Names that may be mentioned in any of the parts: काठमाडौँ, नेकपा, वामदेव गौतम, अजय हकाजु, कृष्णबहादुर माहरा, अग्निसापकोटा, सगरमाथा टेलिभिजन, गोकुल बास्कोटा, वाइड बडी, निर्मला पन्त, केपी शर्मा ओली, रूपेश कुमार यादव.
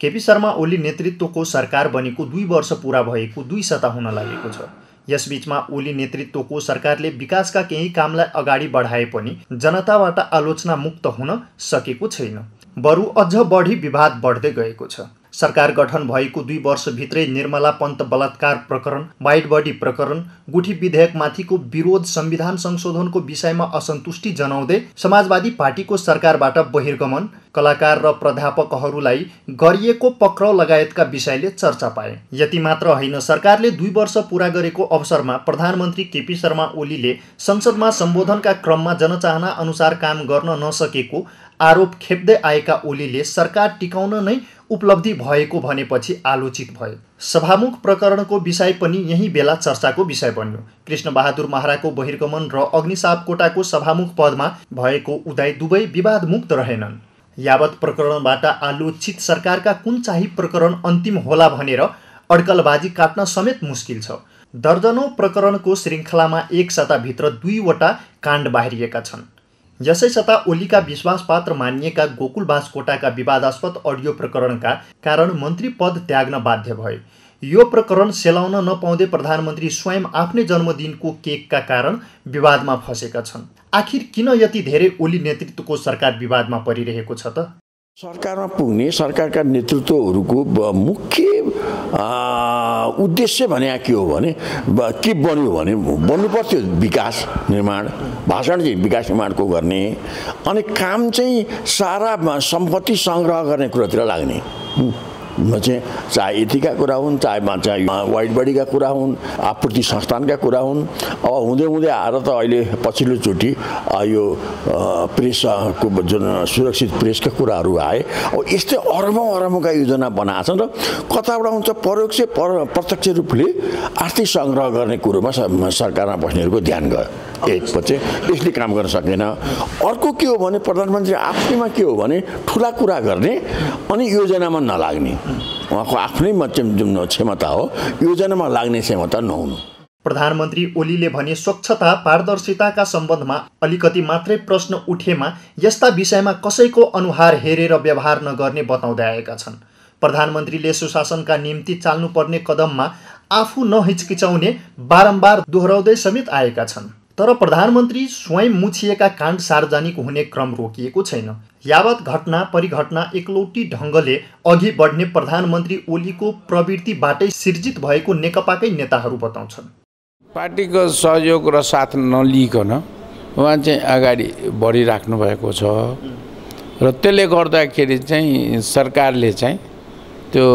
केपी शर्मा ओली नेतृत्वको सरकार बनेको 2 वर्ष पूरा भएको 2 साता हुन लागेको छ। यसबीचमा ओली नेतृत्वको सरकारले विकासका केही कामलाई अगाडि बढाए पनि जनताबाट आलोचना मुक्त हुन सकेको छैन, बरु अझ बढी विवाद बढ्दै गएको छ। सरकार गठन भएको 2 वर्षभित्रै निर्मला पन्त बलात्कार प्रकरण, वाइट बडी प्रकरण, गुठी विधेयकमाथिको विरोध, संविधान संशोधनको विषयमा असन्तुष्टि जनाउँदै समाजवादी पार्टीको सरकारबाट बहिर्गमन, कलाकार र प्राध्यापकहरूलाई गरिएको पक्राउ लगायतका विषयले चर्चा पाए। यति मात्र होइन, सरकारले 2 वर्ष पूरा गरेको अवसरमा प्रधानमन्त्री केपी शर्मा ओलीले संसदमा सम्बोधनका क्रममा जनचाहना अनुसार काम गर्न नसकेको आरोप खेप्दै आएका ओलीले सरकार टिकाउन नै उपलब्धि भएको भनेपछि आलोचित भयो। सभामुख प्रकरणको विषय पनि यही बेला चर्चाको विषय बन्यो। कृष्णबहादुर माहराको बहिर्गमन र अग्निसापकोटाको सभामुख पदमा भएको उदय दुवै विवादमुक्त रहेनन्। यावत प्रकरणबाट आलोचित सरकारका कुन चाहिँ प्रकरण अन्तिम होला भनेर अड्कलबाजी काट्न समेत मुस्किल छ। दर्जनौं प्रकरणको श्रृङ्खलामा 1 साताभित्र 2वटा काण्ड बाहिरिएका छन्। यसै साता ओलीका विश्वासपात्र मानिएका गोकुल बास्कोटाका विवादास्पद अडियो प्रकरणका कारण मन्त्री पद त्याग्न बाध्य भए। यो प्रकरण सेलाउन नपाउँदै प्रधानमन्त्री स्वयं आफ्नै जन्मदिनको केकका कारण विवादमा फसेका छन्। आखिर किन यति धेरै ओली नेतृत्वको सरकार विवादमा परिरहेको छ त? सरकारमा पुग्ने सरकारका नेतृत्वहरूको मुख्य उद्देश्य भने के हो भने के बन्यो भने बन्नु पर्थ्यो विकास निर्माण, भाषण चाहिँ विकास निर्माणको गर्ने अनि काम चाहिँ सारा सम्पत्ति सङ्ग्रह गर्ने कुरातिर लाग्ने। चाहे यतिका कुरा हुन्, चाहे वाइड बडीका कुरा हुन्, आपूर्ति संस्थानका कुरा हुन्। अब हुँदै हुँदै आएर त अहिले पछिल्लोचोटि यो प्रेसको जुन सुरक्षित प्रेसका कुराहरू आए। अब यस्तै अरबौँ अरबौँका योजना बनाएछन् र कताबाट हुन्छ परोक्ष प्रत्यक्ष रूपले आर्थिक सङ्ग्रह गर्ने कुरोमा सरकारमा बस्नेहरूको ध्यान गयो। एकपछि यसले काम गर्न सकेन। अर्को के हो भने प्रधानमन्त्री आफैमा के हो भने ठुला कुरा गर्ने अनि योजनामा नलाग्ने। उहाँको आफ्नै जुन क्षमता हो योजनामा लाग्ने क्षमता नहुनु। प्रधानमन्त्री ओलीले भने स्वच्छता, पारदर्शिताका सम्बन्धमा अलिकति मात्रै प्रश्न उठेमा यस्ता विषयमा कसैको अनुहार हेरेर व्यवहार नगर्ने बताउँदै आएका छन्। प्रधानमन्त्रीले सुशासनका निम्ति चाल्नुपर्ने कदममा आफू नहिचकिचाउने बारम्बार दोहोऱ्याउँदै समेत आएका छन्। तर प्रधानमन्त्री स्वयं मुछिएका काण्ड सार्वजनिक हुने क्रम रोकिएको छैन। यावत घटना परिघटना एकलौटी ढङ्गले अघि बढ्ने प्रधानमन्त्री ओलीको प्रवृत्तिबाटै सिर्जित भएको नेकपाकै नेताहरू बताउँछन्। पार्टीको सहयोग र साथ नलिइकन उहाँ चाहिँ अगाडि बढिराख्नु भएको छ र त्यसले गर्दाखेरि चाहिँ सरकारले चाहिँ त्यो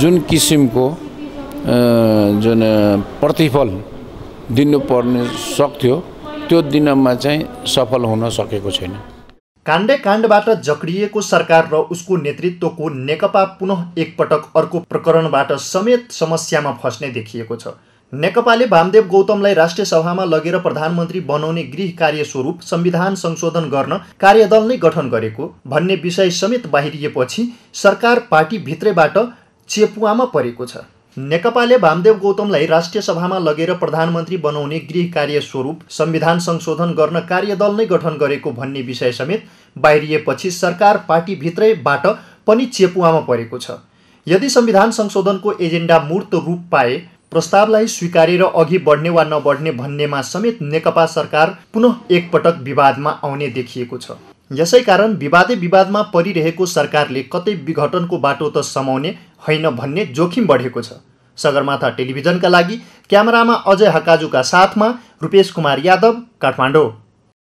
जुन किसिमको जुन प्रतिफल दिनु पर्ने सक्थ्यो त्यो दिनमा चाहिँ सफल हुन सकेको छैन। काण्डे काण्डबाट जकडिएको सरकार र उसको नेतृत्वको नेकपा पुनः एकपटक अर्को प्रकरणबाट समेत समस्यामा फस्ने देखिएको छ। नेकपाले वामदेव गौतमलाई राष्ट्रिय सभामा लगेर प्रधानमन्त्री बनाउने गृह कार्य स्वरूप संविधान संशोधन गर्न कार्यदल नै गठन गरेको भन्ने विषय समेत बाहिरिएपछि सरकार पार्टीभित्रैबाट चेपुवामा परेको छ। नेकपाले वामदेव गौतमलाई राष्ट्रिय सभामा लगेर प्रधानमन्त्री बनाउने गृह कार्य स्वरूप संविधान संशोधन गर्न कार्यदल नै गठन गरेको भन्ने विषय समेत बाहिरिएपछि सरकार पार्टीभित्रैबाट पनि चेपुवामा परेको छ। यदि संविधान संशोधनको एजेन्डा मूर्त रूप पाए, प्रस्तावलाई स्वीकारेर अघि बढ्ने वा नबढ्ने भन्नेमा समेत नेकपा सरकार पुनः एकपटक विवादमा आउने देखिएको छ। यसैकारण विवादे विवादमा परिरहेको सरकारले कतै विघटनको बाटो त समाउने होइन भन्ने जोखिम बढेको छ। सगरमाथा टेलिभिजनका लागि क्यामेरामा अजय हकाजुका साथमा रूपेश कुमार यादव, काठमाडौँ।